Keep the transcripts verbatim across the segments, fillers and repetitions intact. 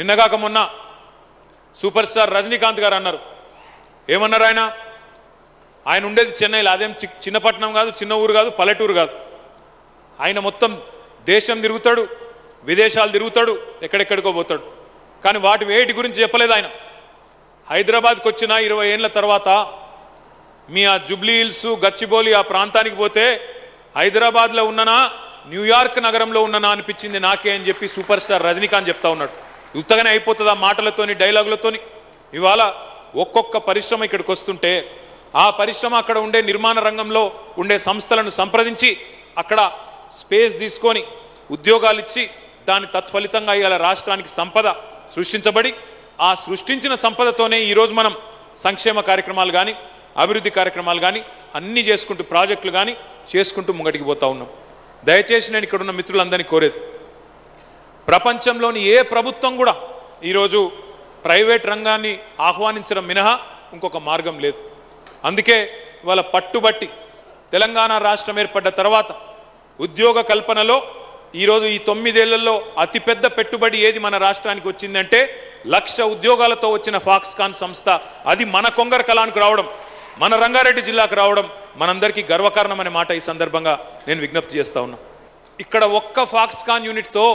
నిన్నగాక మొన్న super star Rajinikanth గారు అన్నారు. ఏమన్నారు ఆయన? ఆయన ఉండేది చెన్నైలో, అదేం చిన్న పట్టణం కాదు, చిన్న ఊరు కాదు, పల్లెటూరు కాదు. ఆయన మొత్తం దేశం తిరుగుతాడు, విదేశాలు తిరుగుతాడు, ఎక్కడెక్కడికో పోతాడు. కానీ వాటి వేటి గురించి చెప్పలేదు ఆయన. హైదరాబాద్కి వచ్చిన ఇరవై ఏళ్ళ తర్వాత మీ ఆ జుబ్లీ హిల్స్, గచ్చిబౌలి ఆ ప్రాంతానికి పోతే హైదరాబాద్లో ఉన్ననా న్యూయార్క్ నగరంలో ఉన్ననా అనిపించింది నాకే అని చెప్పి సూపర్ స్టార్ రజనీకాంత్ చెప్తా ఉన్నాడు. ఉత్తగానే అయిపోతుంది ఆ మాటలతోని, డైలాగులతోని. ఇవాళ ఒక్కొక్క పరిశ్రమ ఇక్కడికి వస్తుంటే ఆ పరిశ్రమ అక్కడ ఉండే నిర్మాణ రంగంలో ఉండే సంస్థలను సంప్రదించి అక్కడ స్పేస్ తీసుకొని ఉద్యోగాలు ఇచ్చి దాని తత్ఫలితంగా ఇవాళ రాష్ట్రానికి సంపద సృష్టించబడి ఆ సృష్టించిన సంపదతోనే ఈరోజు మనం సంక్షేమ కార్యక్రమాలు కానీ, అభివృద్ధి కార్యక్రమాలు కానీ అన్నీ చేసుకుంటూ, ప్రాజెక్టులు కానీ చేసుకుంటూ ముంగటికి పోతా ఉన్నాం. దయచేసి నేను ఇక్కడ ఉన్న మిత్రులందరినీ కోరేది, ప్రపంచంలోని ఏ ప్రభుత్వం కూడా ఈరోజు ప్రైవేట్ రంగాన్ని ఆహ్వానించడం మినహా ఇంకొక మార్గం లేదు. అందుకే ఇవాళ పట్టుబట్టి తెలంగాణ రాష్ట్రం ఏర్పడ్డ తర్వాత ఉద్యోగ కల్పనలో ఈరోజు ఈ తొమ్మిదేళ్లలో అతిపెద్ద పెట్టుబడి ఏది మన రాష్ట్రానికి వచ్చిందంటే లక్ష ఉద్యోగాలతో వచ్చిన ఫాక్స్కాన్ సంస్థ. అది మన కొంగర కళానికి రావడం, మన రంగారెడ్డి జిల్లాకు రావడం మనందరికీ గర్వకారణం అనే మాట ఈ సందర్భంగా నేను విజ్ఞప్తి చేస్తా ఉన్నా. ఇక్కడ ఒక్క ఫాక్స్కాన్ యూనిట్తో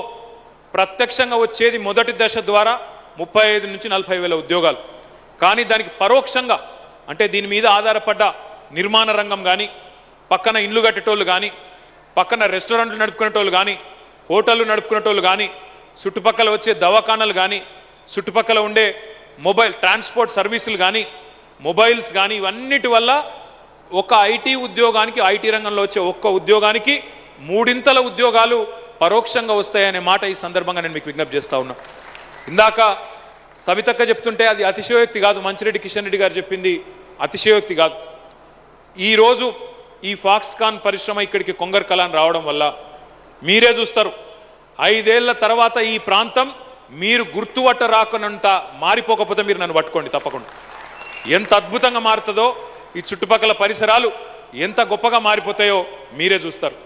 ప్రత్యక్షంగా వచ్చేది మొదటి దశ ద్వారా ముప్పై ఐదు నుంచి నలభై వేల ఉద్యోగాలు. కానీ దానికి పరోక్షంగా అంటే దీని మీద ఆధారపడ్డ నిర్మాణ రంగం కానీ, పక్కన ఇండ్లు కట్టేటోళ్ళు కానీ, పక్కన రెస్టారెంట్లు నడుపుకునేటోళ్ళు కానీ, హోటళ్ళు నడుపుకునేటోళ్ళు కానీ, చుట్టుపక్కల వచ్చే దవాఖానాలు కానీ, చుట్టుపక్కల ఉండే మొబైల్ ట్రాన్స్పోర్ట్ సర్వీసులు కానీ, మొబైల్స్ కానీ, ఇవన్నిటి వల్ల ఒక ఐటీ ఉద్యోగానికి, ఐటీ రంగంలో వచ్చే ఒక్క ఉద్యోగానికి మూడింతల ఉద్యోగాలు పరోక్షంగా వస్తాయనే మాట ఈ సందర్భంగా నేను మీకు విజ్ఞప్తి చేస్తా ఉన్నా. ఇందాక సవితక్క చెప్తుంటే అది అతిశయోక్తి కాదు, మంచిరెడ్డి కిషన్ రెడ్డి గారు చెప్పింది అతిశయోక్తి కాదు. ఈరోజు ఈ ఫాక్స్కాన్ పరిశ్రమ ఇక్కడికి కొంగర్ కళాన్ని రావడం వల్ల మీరే చూస్తారు ఐదేళ్ల తర్వాత ఈ ప్రాంతం మీరు గుర్తుపట్ట రాకనంత మారిపోకపోతే మీరు నన్ను పట్టుకోండి తప్పకుండా. ఎంత అద్భుతంగా మారుతుందో, ఈ చుట్టుపక్కల పరిసరాలు ఎంత గొప్పగా మారిపోతాయో మీరే చూస్తారు.